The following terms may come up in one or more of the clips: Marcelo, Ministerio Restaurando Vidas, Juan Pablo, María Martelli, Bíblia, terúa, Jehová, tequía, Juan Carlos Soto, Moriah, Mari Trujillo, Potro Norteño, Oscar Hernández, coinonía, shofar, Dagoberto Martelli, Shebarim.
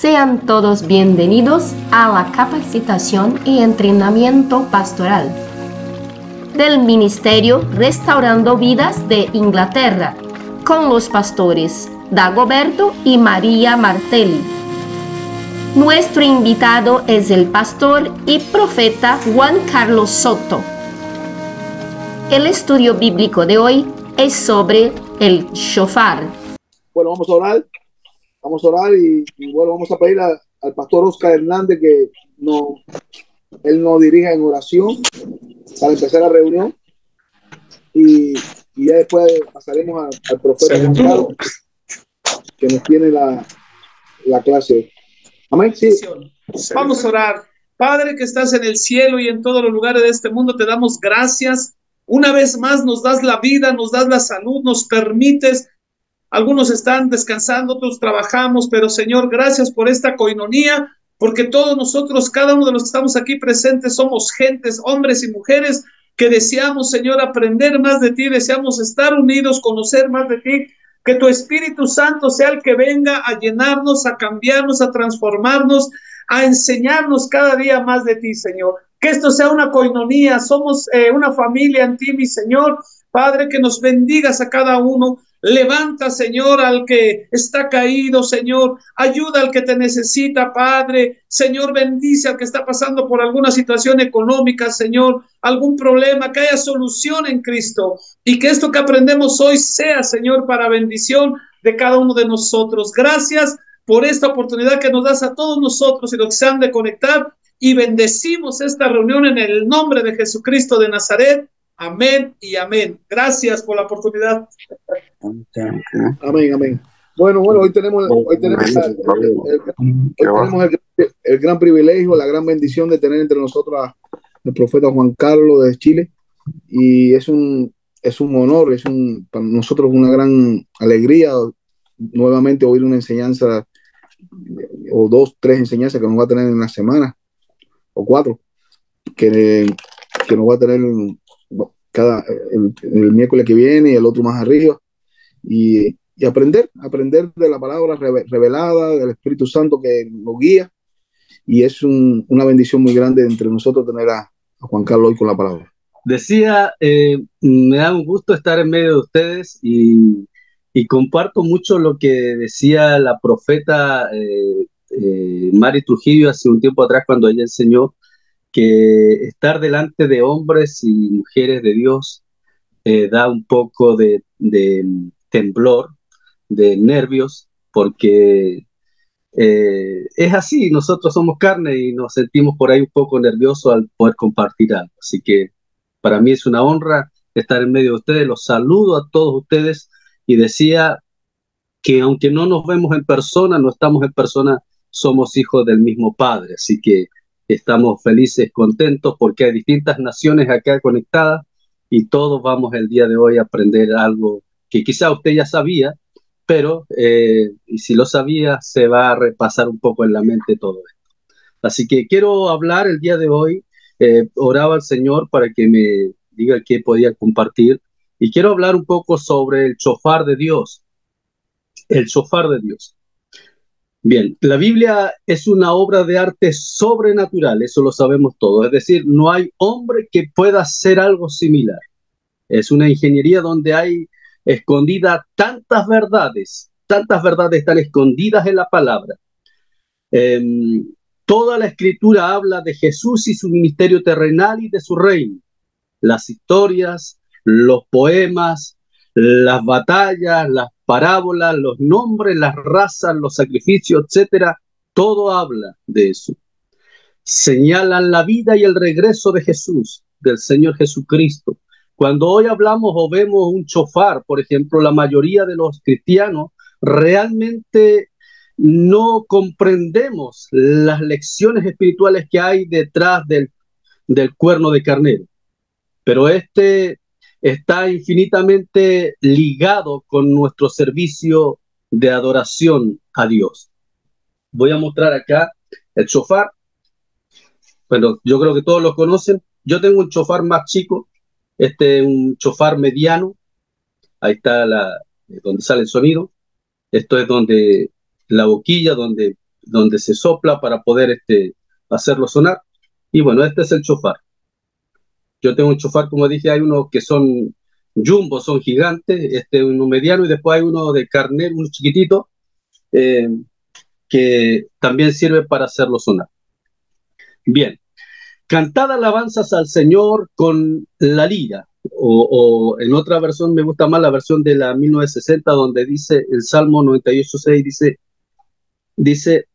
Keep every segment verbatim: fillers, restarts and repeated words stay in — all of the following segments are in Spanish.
Sean todos bienvenidos a la capacitación y entrenamiento pastoral del Ministerio Restaurando Vidas de Inglaterra con los pastores Dagoberto y María Martelli. Nuestro invitado es el pastor y profeta Juan Carlos Soto. El estudio bíblico de hoy es sobre el shofar. Bueno, vamos a orar. Vamos a orar y, y bueno, vamos a pedir a, al pastor Oscar Hernández que no, él nos dirija en oración para empezar la reunión. Y, y ya después pasaremos a, al profeta Juan Pablo, que nos tiene la, la clase. Amén. Sí. Vamos a orar. Padre que estás en el cielo y en todos los lugares de este mundo, te damos gracias. Una vez más nos das la vida, nos das la salud, nos permites. Algunos están descansando, otros trabajamos, pero Señor, gracias por esta coinonía, porque todos nosotros, cada uno de los que estamos aquí presentes, somos gentes, hombres y mujeres, que deseamos, Señor, aprender más de ti, deseamos estar unidos, conocer más de ti, que tu Espíritu Santo sea el que venga a llenarnos, a cambiarnos, a transformarnos, a enseñarnos cada día más de ti, Señor. Que esto sea una coinonía, somos eh, una familia en ti, mi Señor. Padre, que nos bendigas a cada uno. Levanta, Señor, al que está caído, Señor. Ayuda al que te necesita, Padre. Señor, bendice al que está pasando por alguna situación económica, Señor. Algún problema, que haya solución en Cristo. Y que esto que aprendemos hoy sea, Señor, para bendición de cada uno de nosotros. Gracias por esta oportunidad que nos das a todos nosotros y los que se han de conectar. Y bendecimos esta reunión en el nombre de Jesucristo de Nazaret. Amén y amén. Gracias por la oportunidad. Amén, amén. Bueno, bueno, hoy tenemos, hoy tenemos, el, el, hoy tenemos el, el gran privilegio, la gran bendición de tener entre nosotros a, al profeta Juan Carlos de Chile. Y es un, es un honor, es un, para nosotros una gran alegría nuevamente oír una enseñanza o dos, tres enseñanzas que nos va a tener en una semana o cuatro, que, que nos va a tener en, cada el, el miércoles que viene y el otro más arriba, y, y aprender, aprender de la palabra revelada, del Espíritu Santo que nos guía, y es un, una bendición muy grande entre nosotros tener a, a Juan Carlos hoy con la palabra. Decía, eh, me da un gusto estar en medio de ustedes y, y comparto mucho lo que decía la profeta eh, eh, Mari Trujillo hace un tiempo atrás cuando ella enseñó que estar delante de hombres y mujeres de Dios eh, da un poco de, de temblor, de nervios, porque eh, es así, nosotros somos carne y nos sentimos por ahí un poco nerviosos al poder compartir algo. Así que para mí es una honra estar en medio de ustedes, los saludo a todos ustedes y decía que aunque no nos vemos en persona, no estamos en persona, somos hijos del mismo Padre, así que estamos felices, contentos, porque hay distintas naciones acá conectadas y todos vamos el día de hoy a aprender algo que quizá usted ya sabía, pero eh, y si lo sabía, se va a repasar un poco en la mente todo esto. Así que quiero hablar el día de hoy, eh, oraba al Señor para que me diga qué podía compartir, y quiero hablar un poco sobre el shofar de Dios, el shofar de Dios. Bien, la Biblia es una obra de arte sobrenatural, eso lo sabemos todos, es decir, no hay hombre que pueda hacer algo similar. Es una ingeniería donde hay escondidas tantas verdades, tantas verdades están escondidas en la palabra. Eh, toda la escritura habla de Jesús y su ministerio terrenal y de su reino. Las historias, los poemas, las batallas, las parábolas, los nombres, las razas, los sacrificios, etcétera, todo habla de eso. Señalan la vida y el regreso de Jesús, del Señor Jesucristo. Cuando hoy hablamos o vemos un shofar, por ejemplo, la mayoría de los cristianos realmente no comprendemos las lecciones espirituales que hay detrás del, del cuerno de carnero. Pero este está infinitamente ligado con nuestro servicio de adoración a Dios. Voy a mostrar acá el shofar. Bueno, yo creo que todos lo conocen. Yo tengo un shofar más chico. Este es un shofar mediano. Ahí está la, donde sale el sonido. Esto es donde la boquilla, donde donde se sopla para poder este, hacerlo sonar. Y bueno, este es el shofar. Yo tengo un shofar, como dije, hay unos que son jumbo, son gigantes, este, uno mediano, y después hay uno de carnero, uno chiquitito, eh, que también sirve para hacerlo sonar. Bien, cantad alabanzas al Señor con la lira, o, o en otra versión, me gusta más la versión de la mil novecientos sesenta, donde dice el Salmo noventa y ocho seis, dice, dice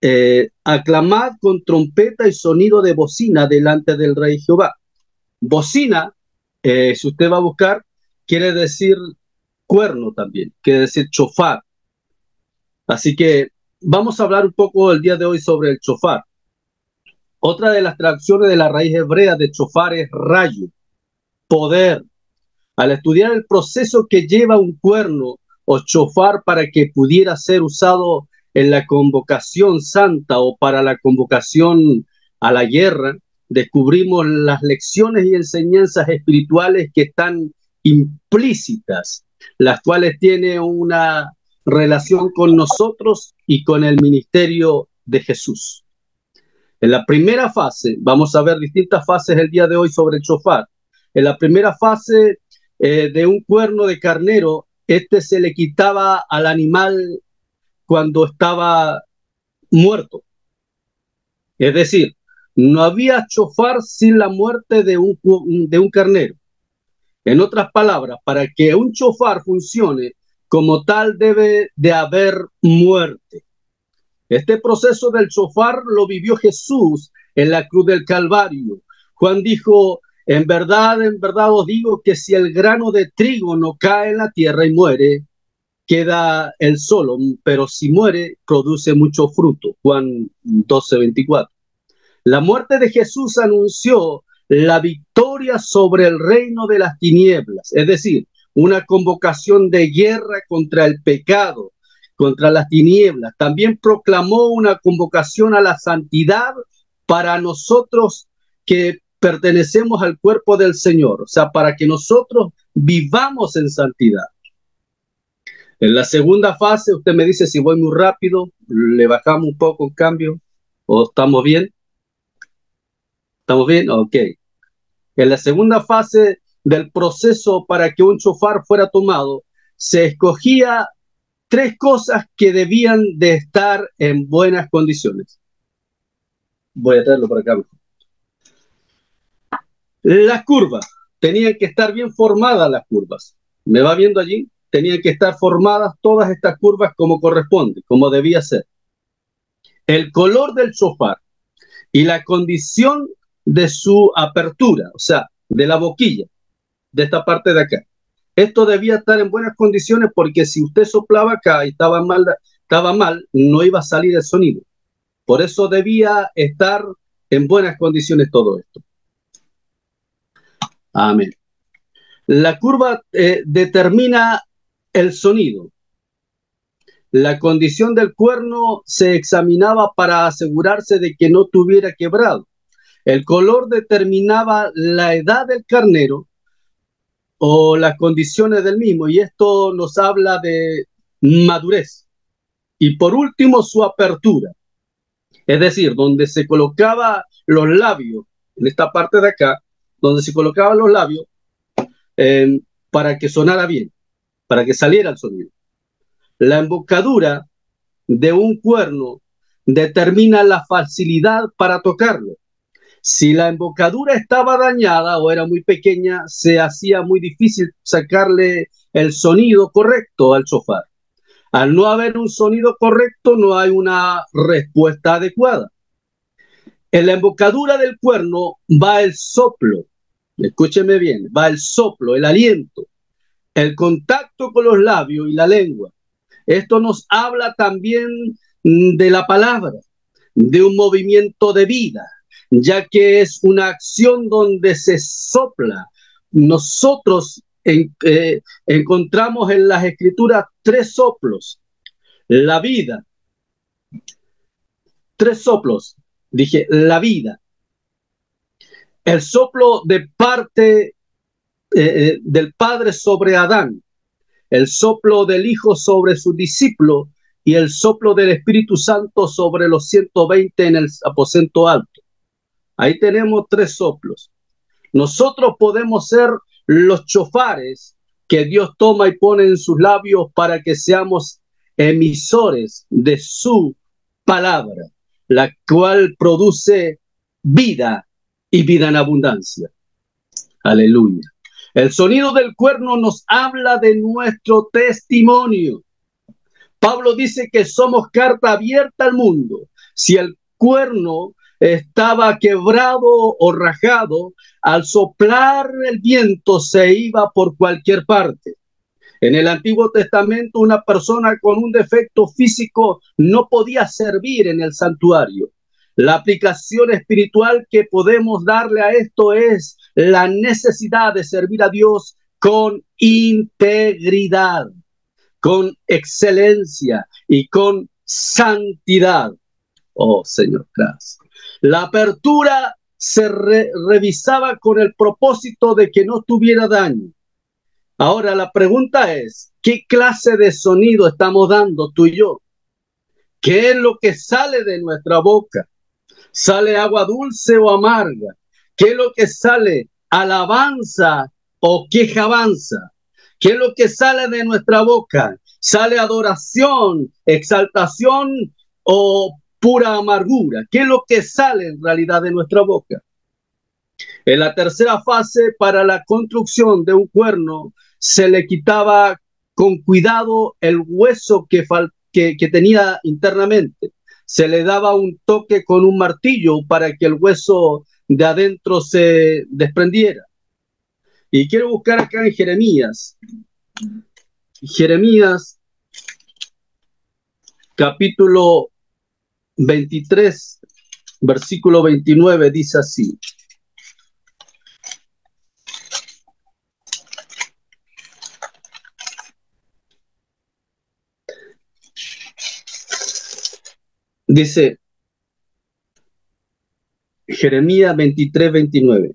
eh, aclamad con trompeta y sonido de bocina delante del Rey Jehová. Bocina, eh, si usted va a buscar, quiere decir cuerno también, quiere decir shofar. Así que vamos a hablar un poco el día de hoy sobre el shofar. Otra de las traducciones de la raíz hebrea de shofar es rayo, poder. Al estudiar el proceso que lleva un cuerno o shofar para que pudiera ser usado en la convocación santa o para la convocación a la guerra, descubrimos las lecciones y enseñanzas espirituales que están implícitas, las cuales tienen una relación con nosotros y con el ministerio de Jesús. En la primera fase, vamos a ver distintas fases el día de hoy sobre el shofar. En la primera fase eh, de un cuerno de carnero, este se le quitaba al animal cuando estaba muerto. Es decir, no había shofar sin la muerte de un, de un carnero. En otras palabras, para que un shofar funcione como tal debe de haber muerte. Este proceso del shofar lo vivió Jesús en la cruz del Calvario. Juan dijo, en verdad, en verdad os digo que si el grano de trigo no cae en la tierra y muere, queda él solo, pero si muere, produce mucho fruto. Juan doce veinticuatro. La muerte de Jesús anunció la victoria sobre el reino de las tinieblas, es decir, una convocación de guerra contra el pecado, contra las tinieblas. También proclamó una convocación a la santidad para nosotros que pertenecemos al cuerpo del Señor, o sea, para que nosotros vivamos en santidad. En la segunda fase, usted me dice si voy muy rápido, le bajamos un poco el cambio, o estamos bien. ¿Estamos bien? Ok. En la segunda fase del proceso para que un shofar fuera tomado, se escogía tres cosas que debían de estar en buenas condiciones. Voy a traerlo para acá. Las curvas. Tenían que estar bien formadas las curvas. ¿Me va viendo allí? Tenían que estar formadas todas estas curvas como corresponde, como debía ser. El color del shofar y la condición de su apertura, o sea, de la boquilla, de esta parte de acá. Esto debía estar en buenas condiciones porque si usted soplaba acá y estaba mal, estaba mal, no iba a salir el sonido. Por eso debía estar en buenas condiciones todo esto. Amén. La curva eh, determina el sonido. La condición del cuerno se examinaba para asegurarse de que no tuviera quebrado. El color determinaba la edad del carnero o las condiciones del mismo, y esto nos habla de madurez. Y por último, su apertura, es decir, donde se colocaba los labios, en esta parte de acá, donde se colocaban los labios eh, para que sonara bien, para que saliera el sonido. La embocadura de un cuerno determina la facilidad para tocarlo. Si la embocadura estaba dañada o era muy pequeña, se hacía muy difícil sacarle el sonido correcto al shofar. Al no haber un sonido correcto, no hay una respuesta adecuada. En la embocadura del cuerno va el soplo, escúcheme bien, va el soplo, el aliento, el contacto con los labios y la lengua. Esto nos habla también de la palabra, de un movimiento de vida, ya que es una acción donde se sopla. Nosotros en, eh, encontramos en las escrituras tres soplos, la vida, tres soplos, dije, la vida, el soplo de parte eh, del Padre sobre Adán, el soplo del Hijo sobre su discípulo y el soplo del Espíritu Santo sobre los ciento veinte en el aposento alto. Ahí tenemos tres soplos. Nosotros podemos ser los shofares que Dios toma y pone en sus labios para que seamos emisores de su palabra, la cual produce vida y vida en abundancia. Aleluya. El sonido del cuerno nos habla de nuestro testimonio. Pablo dice que somos carta abierta al mundo. Si el cuerno estaba quebrado o rajado, al soplar el viento se iba por cualquier parte. En el Antiguo Testamento, una persona con un defecto físico no podía servir en el santuario. La aplicación espiritual que podemos darle a esto es la necesidad de servir a Dios con integridad, con excelencia y con santidad. Oh, Señor, gracias. La apertura se re revisaba con el propósito de que no tuviera daño. Ahora la pregunta es, ¿qué clase de sonido estamos dando tú y yo? ¿Qué es lo que sale de nuestra boca? ¿Sale agua dulce o amarga? ¿Qué es lo que sale? ¿Alabanza o queja avanza? ¿Qué es lo que sale de nuestra boca? ¿Sale adoración, exaltación o pura amargura? ¿Qué es lo que sale en realidad de nuestra boca? En la tercera fase, para la construcción de un cuerno, se le quitaba con cuidado el hueso que, que, que tenía internamente. Se le daba un toque con un martillo para que el hueso de adentro se desprendiera. Y quiero buscar acá en Jeremías. Jeremías, capítulo veintitrés, versículo veintinueve, dice así. Dice Jeremías veintitrés, veintinueve.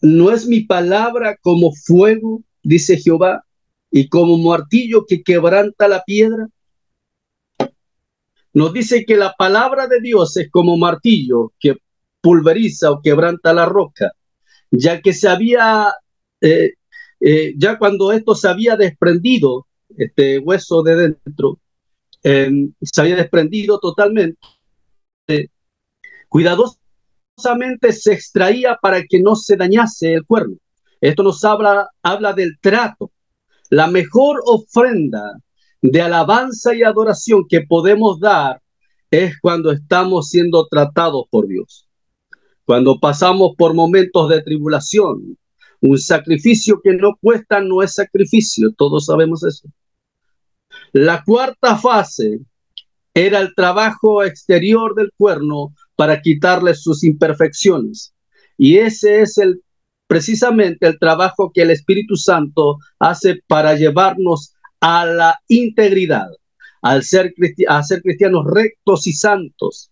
No es mi palabra como fuego, dice Jehová, y como martillo que quebranta la piedra. Nos dice que la palabra de Dios es como martillo que pulveriza o quebranta la roca, ya que se había... Eh, Eh, ya cuando esto se había desprendido, este hueso de dentro, eh, se había desprendido totalmente, eh, cuidadosamente se extraía para que no se dañase el cuerno. Esto nos habla, habla del trato. La mejor ofrenda de alabanza y adoración que podemos dar es cuando estamos siendo tratados por Dios, cuando pasamos por momentos de tribulación. Un sacrificio que no cuesta no es sacrificio, todos sabemos eso. La cuarta fase era el trabajo exterior del cuerno para quitarle sus imperfecciones. Y ese es el, precisamente el trabajo que el Espíritu Santo hace para llevarnos a la integridad, al ser cristi- a ser cristianos rectos y santos,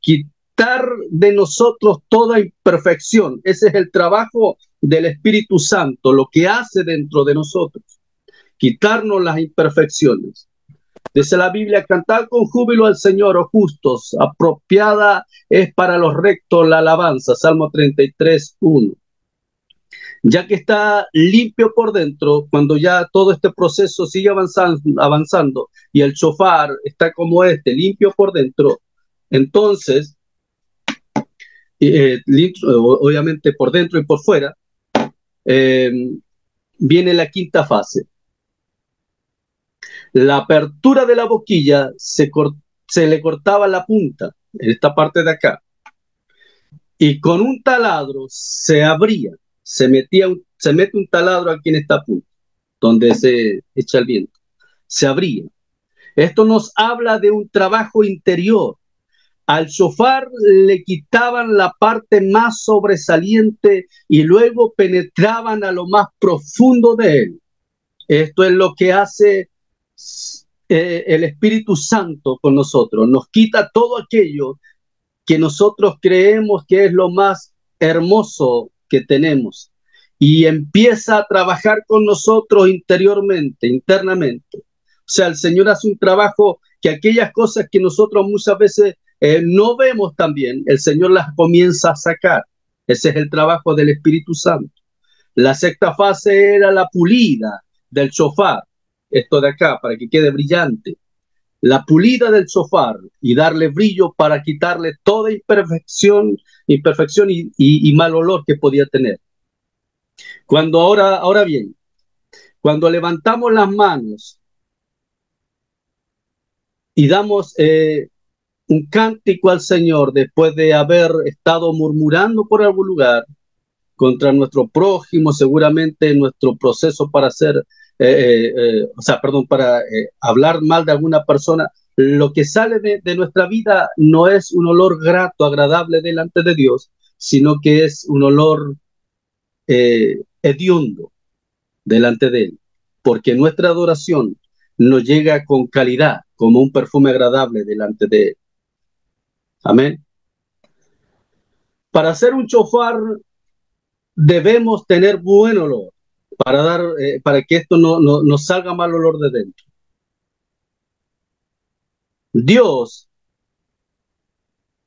quitar de nosotros toda imperfección. Ese es el trabajo del Espíritu Santo, lo que hace dentro de nosotros, quitarnos las imperfecciones. Dice la Biblia: cantad con júbilo al Señor, oh justos, apropiada es para los rectos la alabanza. Salmo treinta y tres, uno. Ya que está limpio por dentro, cuando ya todo este proceso sigue avanzando, avanzando y el shofar está como este, limpio por dentro, entonces, eh, obviamente por dentro y por fuera, Eh, viene la quinta fase. La apertura de la boquilla se, se le cortaba la punta, en esta parte de acá, y con un taladro se abría, se, metía un, se mete un taladro aquí en esta punta, donde se echa el viento, se abría. Esto nos habla de un trabajo interior. Al shofar le quitaban la parte más sobresaliente y luego penetraban a lo más profundo de él. Esto es lo que hace eh, el Espíritu Santo con nosotros. Nos quita todo aquello que nosotros creemos que es lo más hermoso que tenemos y empieza a trabajar con nosotros interiormente, internamente. O sea, el Señor hace un trabajo que aquellas cosas que nosotros muchas veces eh, no vemos también, el Señor las comienza a sacar. Ese es el trabajo del Espíritu Santo. La sexta fase era la pulida del shofar. Esto de acá, para que quede brillante. La pulida del shofar y darle brillo para quitarle toda imperfección, imperfección y, y, y mal olor que podía tener. Cuando ahora, ahora bien, cuando levantamos las manos y damos eh, un cántico al Señor después de haber estado murmurando por algún lugar contra nuestro prójimo, seguramente nuestro proceso para hacer, eh, eh, o sea, perdón, para eh, hablar mal de alguna persona, lo que sale de, de nuestra vida no es un olor grato, agradable delante de Dios, sino que es un olor Eh, hediondo delante de él, porque nuestra adoración nos llega con calidad, como un perfume agradable delante de él. Amén. Para hacer un shofar debemos tener buen olor, para dar, eh, para que esto no, no, no salga mal olor de dentro. Dios,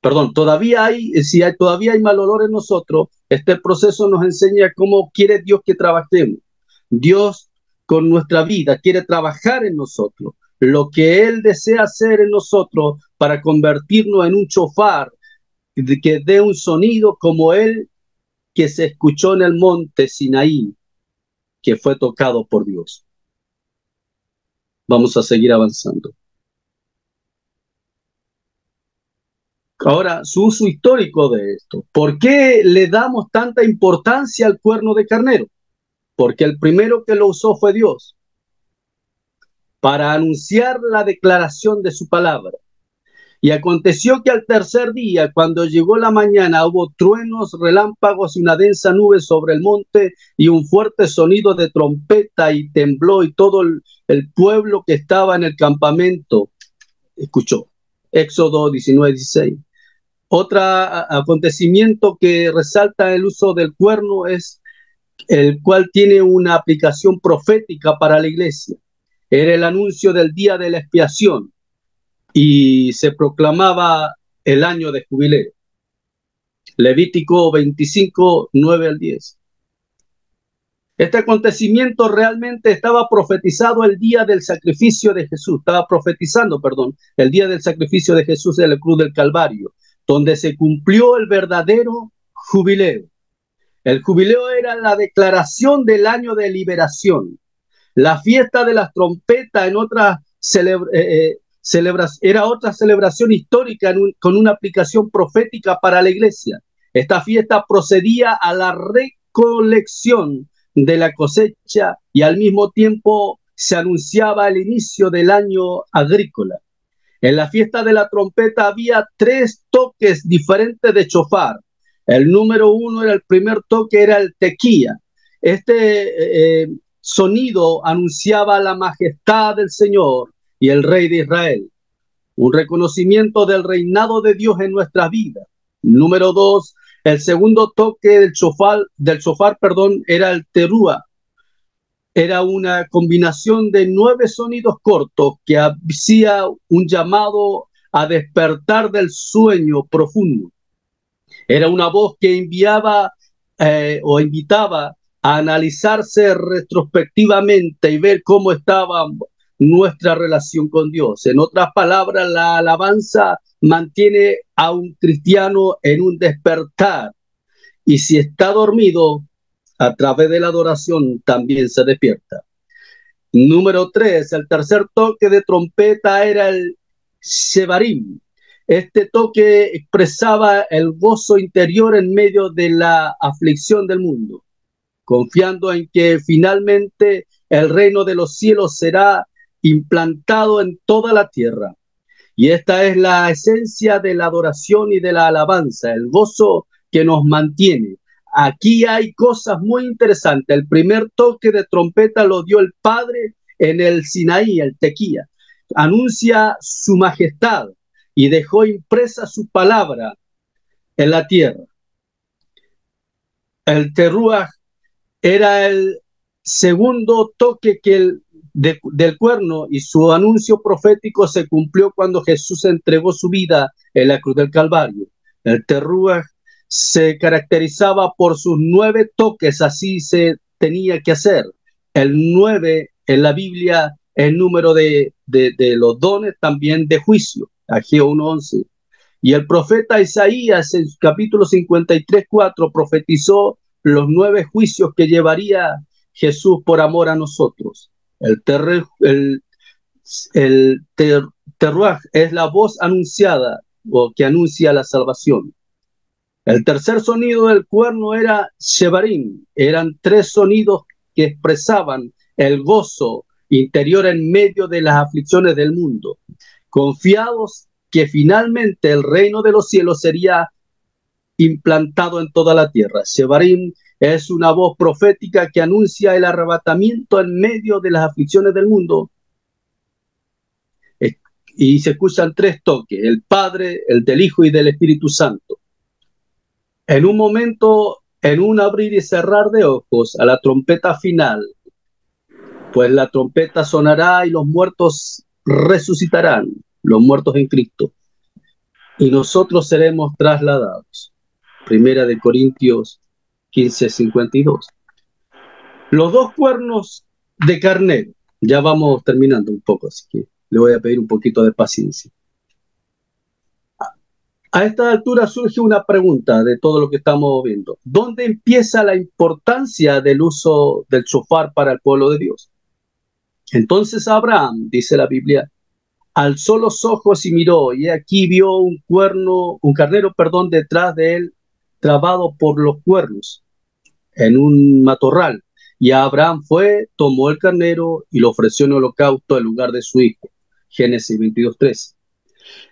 perdón, todavía hay, si hay, todavía hay mal olor en nosotros. Este proceso nos enseña cómo quiere Dios que trabajemos. Dios con nuestra vida quiere trabajar en nosotros. Lo que Él desea hacer en nosotros para convertirnos en un shofar que dé un sonido como el que se escuchó en el monte Sinaí, que fue tocado por Dios. Vamos a seguir avanzando. Ahora, su uso histórico de esto. ¿Por qué le damos tanta importancia al cuerno de carnero? Porque el primero que lo usó fue Dios, para anunciar la declaración de su palabra. Y aconteció que al tercer día, cuando llegó la mañana, hubo truenos, relámpagos y una densa nube sobre el monte y un fuerte sonido de trompeta, y tembló, y todo el, el pueblo que estaba en el campamento escuchó. Éxodo diecinueve, dieciséis. Otro acontecimiento que resalta el uso del cuerno es el cual tiene una aplicación profética para la iglesia. Era el anuncio del día de la expiación y se proclamaba el año de jubileo. Levítico veinticinco, nueve al diez. Este acontecimiento realmente estaba profetizado el día del sacrificio de Jesús, estaba profetizando, perdón, el día del sacrificio de Jesús en la cruz del Calvario, donde se cumplió el verdadero jubileo. El jubileo era la declaración del año de liberación. La fiesta de las trompetas en otra celebra, eh, celebra, era otra celebración histórica en un, con una aplicación profética para la iglesia. Esta fiesta procedía a la recolección de la cosecha y al mismo tiempo se anunciaba el inicio del año agrícola. En la fiesta de la trompeta había tres toques diferentes de shofar. El número uno era el primer toque, era el tequía. Este eh, sonido anunciaba la majestad del Señor y el Rey de Israel, un reconocimiento del reinado de Dios en nuestras vidas. Número dos, el segundo toque del shofar, del shofar, perdón, era el terúa. Era una combinación de nueve sonidos cortos que hacía un llamado a despertar del sueño profundo. Era una voz que enviaba eh, o invitaba a analizarse retrospectivamente y ver cómo estaba nuestra relación con Dios. En otras palabras, la alabanza mantiene a un cristiano en un despertar, y si está dormido, a través de la adoración también se despierta. Número tres, el tercer toque de trompeta era el Shebarim. Este toque expresaba el gozo interior en medio de la aflicción del mundo, confiando en que finalmente el reino de los cielos será implantado en toda la tierra. Y esta es la esencia de la adoración y de la alabanza, el gozo que nos mantiene. Aquí hay cosas muy interesantes. El primer toque de trompeta lo dio el Padre en el Sinaí, el tequía. Anuncia su majestad y dejó impresa su palabra en la tierra. El terúa Era el segundo toque que el, de, del cuerno, y su anuncio profético se cumplió cuando Jesús entregó su vida en la cruz del Calvario. El terúa se caracterizaba por sus nueve toques, así se tenía que hacer. El nueve en la Biblia es el número de, de, de los dones, también de juicio, Ageo uno once. Y el profeta Isaías en capítulo cincuenta y tres, cuatro profetizó los nueve juicios que llevaría Jesús por amor a nosotros. El, terre, el, el ter, terúa es la voz anunciada o que anuncia la salvación. El tercer sonido del cuerno era Shebarim. Eran tres sonidos que expresaban el gozo interior en medio de las aflicciones del mundo, confiados que finalmente el reino de los cielos sería implantado en toda la tierra. Shebarim es una voz profética que anuncia el arrebatamiento en medio de las aflicciones del mundo. Y se escuchan tres toques: el Padre, el del Hijo y del Espíritu Santo. En un momento, en un abrir y cerrar de ojos, a la trompeta final, pues la trompeta sonará y los muertos resucitarán, los muertos en Cristo, y nosotros seremos trasladados. Primera de Corintios quince, cincuenta y dos. Los dos cuernos de carnero. Ya vamos terminando un poco, así que le voy a pedir un poquito de paciencia. A esta altura surge una pregunta de todo lo que estamos viendo. ¿Dónde empieza la importancia del uso del shofar para el pueblo de Dios? Entonces Abraham, dice la Biblia, alzó los ojos y miró, y aquí vio un cuerno, un carnero, perdón, detrás de él, trabado por los cuernos en un matorral. Y Abraham fue, tomó el carnero y lo ofreció en holocausto en lugar de su hijo. Génesis veintidós, tres.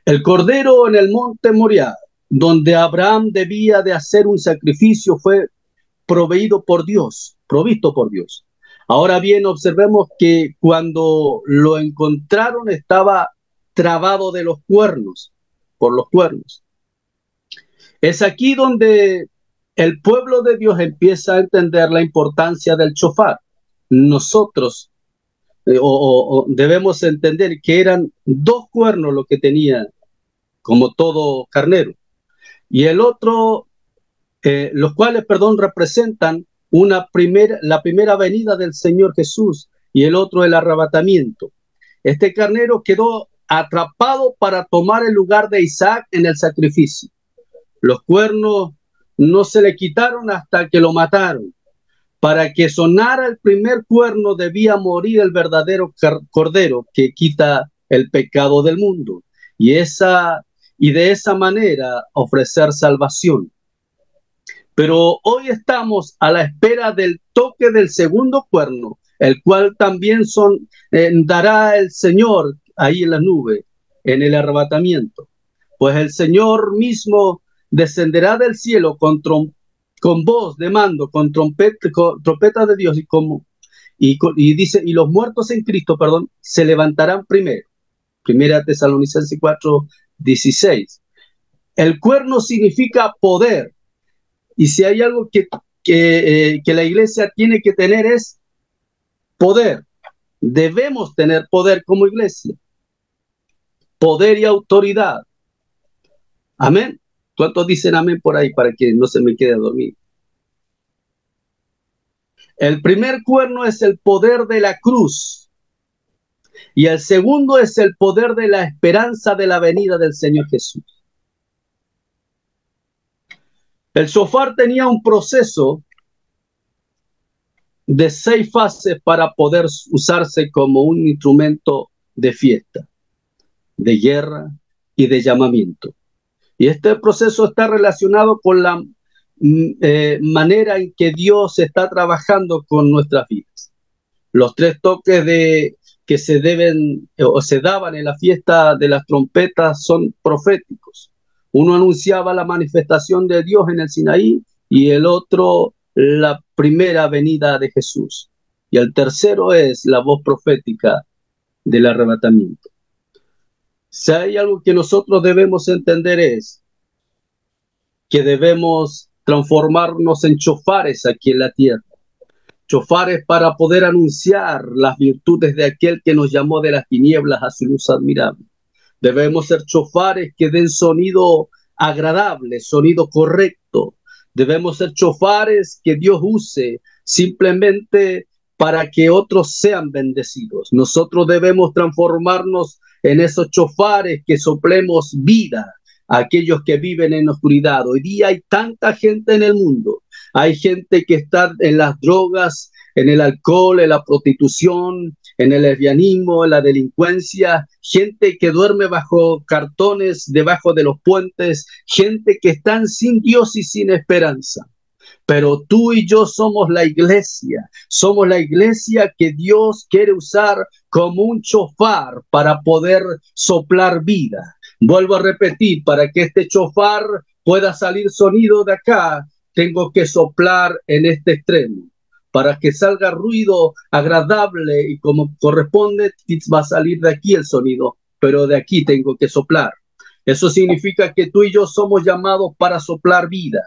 El cordero en el monte Moriah, donde Abraham debía de hacer un sacrificio, fue proveído por Dios, provisto por Dios. Ahora bien, observemos que cuando lo encontraron estaba trabado de los cuernos, por los cuernos. Es aquí donde el pueblo de Dios empieza a entender la importancia del shofar. Nosotros eh, o, o, debemos entender que eran dos cuernos lo que tenía, como todo carnero, y el otro, eh, los cuales, perdón, representan Una primer, la primera venida del Señor Jesús, y el otro el arrebatamiento. Este carnero quedó atrapado para tomar el lugar de Isaac en el sacrificio. Los cuernos no se le quitaron hasta que lo mataron. Para que sonara el primer cuerno debía morir el verdadero cordero que quita el pecado del mundo, y, esa, y de esa manera ofrecer salvación. Pero hoy estamos a la espera del toque del segundo cuerno, el cual también son, eh, dará el Señor ahí en la nube, en el arrebatamiento. Pues el Señor mismo descenderá del cielo con, con voz de mando, con, trompeta, con trompeta de Dios, y, como, y, y dice, y los muertos en Cristo, perdón, se levantarán primero. Primera Tesalonicenses cuatro, dieciséis. El cuerno significa poder. Y si hay algo que, que, eh, que la iglesia tiene que tener es poder. Debemos tener poder como iglesia. Poder y autoridad. Amén. ¿Cuántos dicen amén por ahí para que no se me quede dormido? El primer cuerno es el poder de la cruz. Y el segundo es el poder de la esperanza de la venida del Señor Jesús. El shofar tenía un proceso de seis fases para poder usarse como un instrumento de fiesta, de guerra y de llamamiento. Y este proceso está relacionado con la eh, manera en que Dios está trabajando con nuestras vidas. Los tres toques de, que se deben o se daban en la fiesta de las trompetas son proféticos. Uno anunciaba la manifestación de Dios en el Sinaí, y el otro la primera venida de Jesús. Y el tercero es la voz profética del arrebatamiento. Si hay algo que nosotros debemos entender es que debemos transformarnos en shofares aquí en la tierra. Shofares para poder anunciar las virtudes de aquel que nos llamó de las tinieblas a su luz admirable. Debemos ser shofares que den sonido agradable, sonido correcto. Debemos ser shofares que Dios use simplemente para que otros sean bendecidos. Nosotros debemos transformarnos en esos shofares que soplemos vida a aquellos que viven en oscuridad. Hoy día hay tanta gente en el mundo. Hay gente que está en las drogas, en el alcohol, en la prostitución, en el lesbianismo, en la delincuencia, gente que duerme bajo cartones, debajo de los puentes, gente que están sin Dios y sin esperanza. Pero tú y yo somos la iglesia, somos la iglesia que Dios quiere usar como un shofar para poder soplar vida. Vuelvo a repetir, para que este shofar pueda salir sonido de acá, tengo que soplar en este extremo. Para que salga ruido agradable y como corresponde, va a salir de aquí el sonido, pero de aquí tengo que soplar. Eso significa que tú y yo somos llamados para soplar vida,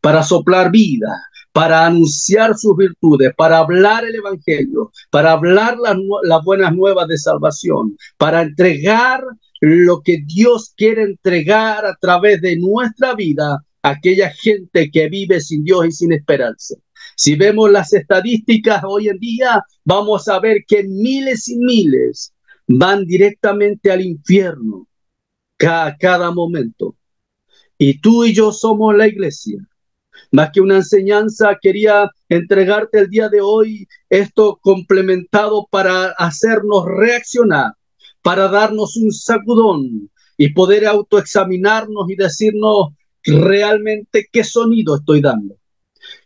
para soplar vida, para anunciar sus virtudes, para hablar el evangelio, para hablar las, las buenas nuevas de salvación, para entregar lo que Dios quiere entregar a través de nuestra vida aquella gente que vive sin Dios y sin esperanza. Si vemos las estadísticas hoy en día, vamos a ver que miles y miles van directamente al infierno a cada momento. Y tú y yo somos la iglesia. Más que una enseñanza, quería entregarte el día de hoy esto complementado para hacernos reaccionar, para darnos un sacudón y poder autoexaminarnos y decirnos, realmente, ¿qué sonido estoy dando?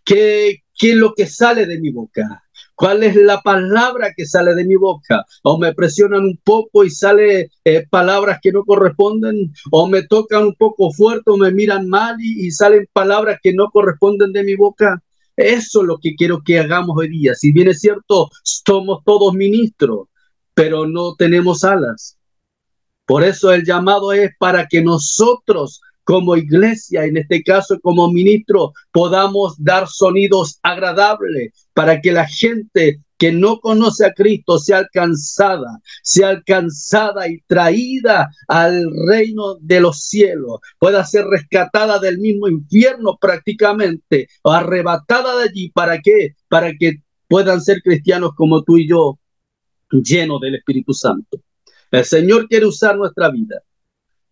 ¿Qué, qué es lo que sale de mi boca? ¿Cuál es la palabra que sale de mi boca? O me presionan un poco y sale eh, palabras que no corresponden, o me tocan un poco fuerte, o me miran mal y, y salen palabras que no corresponden de mi boca. Eso es lo que quiero que hagamos hoy día. Si bien es cierto, somos todos ministros, pero no tenemos alas. Por eso el llamado es para que nosotros como iglesia, en este caso como ministro, podamos dar sonidos agradables para que la gente que no conoce a Cristo sea alcanzada, sea alcanzada y traída al reino de los cielos, pueda ser rescatada del mismo infierno prácticamente, o arrebatada de allí. ¿Para qué? Para que puedan ser cristianos como tú y yo, llenos del Espíritu Santo. El Señor quiere usar nuestra vida.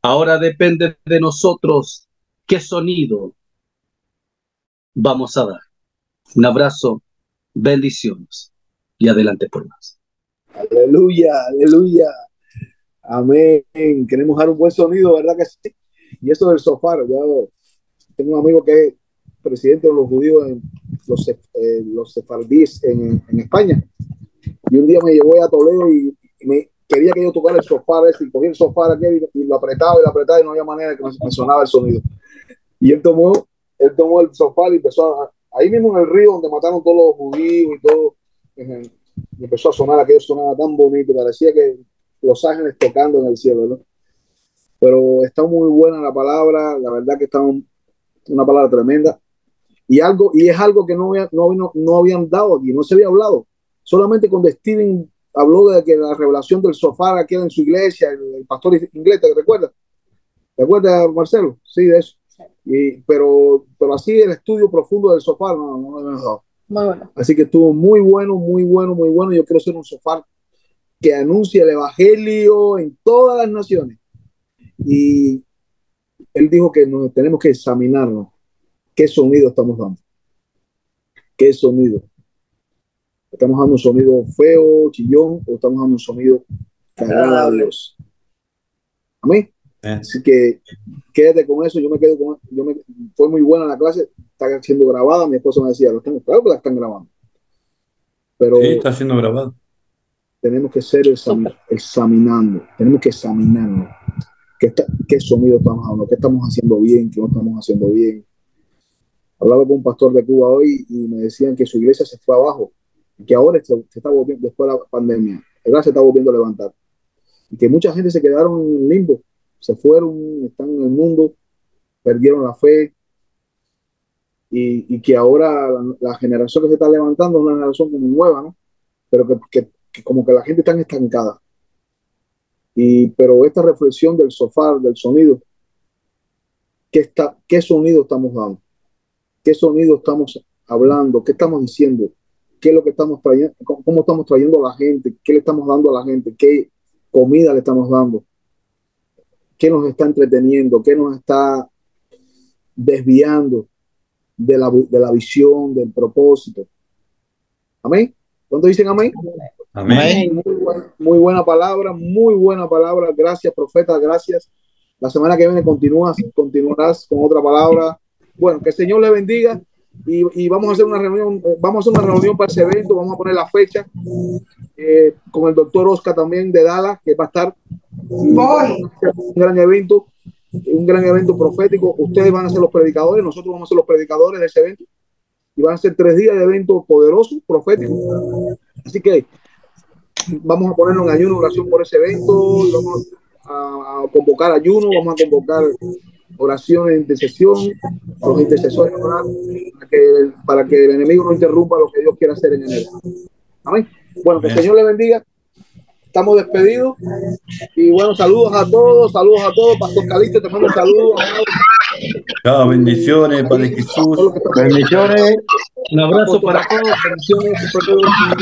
Ahora depende de nosotros qué sonido vamos a dar. Un abrazo, bendiciones y adelante por más. Aleluya, aleluya. Amén. Queremos dar un buen sonido, ¿verdad que sí? Y eso del shofar, yo tengo un amigo que es presidente de los judíos, en los, eh, los sefardíes en, en España. Y un día me llevó a Toledo y, y me... quería que yo tocara el shofar ese, y cogí el shofar aquel y lo apretaba y lo apretaba y no había manera que me sonaba el sonido. Y él tomó, él tomó el shofar y empezó a, ahí mismo en el río donde mataron todos los judíos y todo, y empezó a sonar aquello, sonaba tan bonito, parecía que los ángeles tocando en el cielo, ¿no? Pero está muy buena la palabra, la verdad que está un, una palabra tremenda. Y, algo, y es algo que no, había, no, no, no habían dado aquí, no se había hablado. Solamente con Steven habló de que la revelación del shofar aquí en su iglesia, el, el pastor inglés, ¿te recuerdas? ¿Te acuerdas, Marcelo? Sí, de eso. Y, pero, pero así el estudio profundo del shofar no no, no, no. Muy bueno. Así que estuvo muy bueno, muy bueno, muy bueno. Yo quiero ser un shofar que anuncie el evangelio en todas las naciones. Y él dijo que nos tenemos que examinarnos. ¿Qué sonido estamos dando? ¿Qué sonido? ¿Estamos dando un sonido feo, chillón, o estamos dando un sonido agradable? Amén. Eh. Así que quédate con eso. Yo me quedo con yo me, fue muy buena la clase. Está siendo grabada. Mi esposa me decía, ¿lo tengo? Claro que la están grabando. Pero sí, está siendo grabada. Tenemos que ser examin, examinando. Tenemos que examinarnos. ¿Qué, está, ¿Qué sonido estamos dando? ¿Qué estamos haciendo bien? ¿Qué no estamos haciendo bien? Hablaba con un pastor de Cuba hoy y me decían que su iglesia se fue abajo, que ahora se, se está volviendo, después de la pandemia, ¿verdad? Se está volviendo a levantar. Y que mucha gente se quedaron en limbo, se fueron, están en el mundo, perdieron la fe. y, y que ahora la, la generación que se está levantando es una generación como nueva, ¿no? Pero que, que, que como que la gente está estancada. Y, pero esta reflexión del shofar, del sonido, ¿qué, está, ¿qué sonido estamos dando? ¿Qué sonido estamos hablando? ¿Qué estamos diciendo? ¿Qué es lo que estamos trayendo? ¿Cómo estamos trayendo a la gente? ¿Qué le estamos dando a la gente? ¿Qué comida le estamos dando? ¿Qué nos está entreteniendo? ¿Qué nos está desviando de la, de la visión, del propósito? ¿Amén? ¿Cuánto dicen amén? Amén. Muy, buen, muy buena palabra, muy buena palabra. Gracias, profeta, gracias. La semana que viene continúas, continuarás con otra palabra. Bueno, que el Señor le bendiga. Y, y vamos a hacer una reunión, vamos a hacer una reunión para ese evento, vamos a poner la fecha eh, con el doctor Oscar también de Dallas, que va a estar un gran evento, un gran evento profético. Ustedes van a ser los predicadores, nosotros vamos a ser los predicadores de ese evento, y van a ser tres días de evento poderoso, profético. Así que vamos a ponernos en ayuno, oración por ese evento, vamos a, a convocar ayuno, vamos a convocar oraciones de intercesión, los intercesores orar para que, para que el enemigo no interrumpa lo que Dios quiera hacer en enero. Amén. Bueno, que el Señor le bendiga. Estamos despedidos. Y bueno, saludos a todos, saludos a todos. Pastor Calixto, te mando saludos. Chao, bendiciones, Padre Jesús. Bendiciones. Un abrazo para todos. Bendiciones.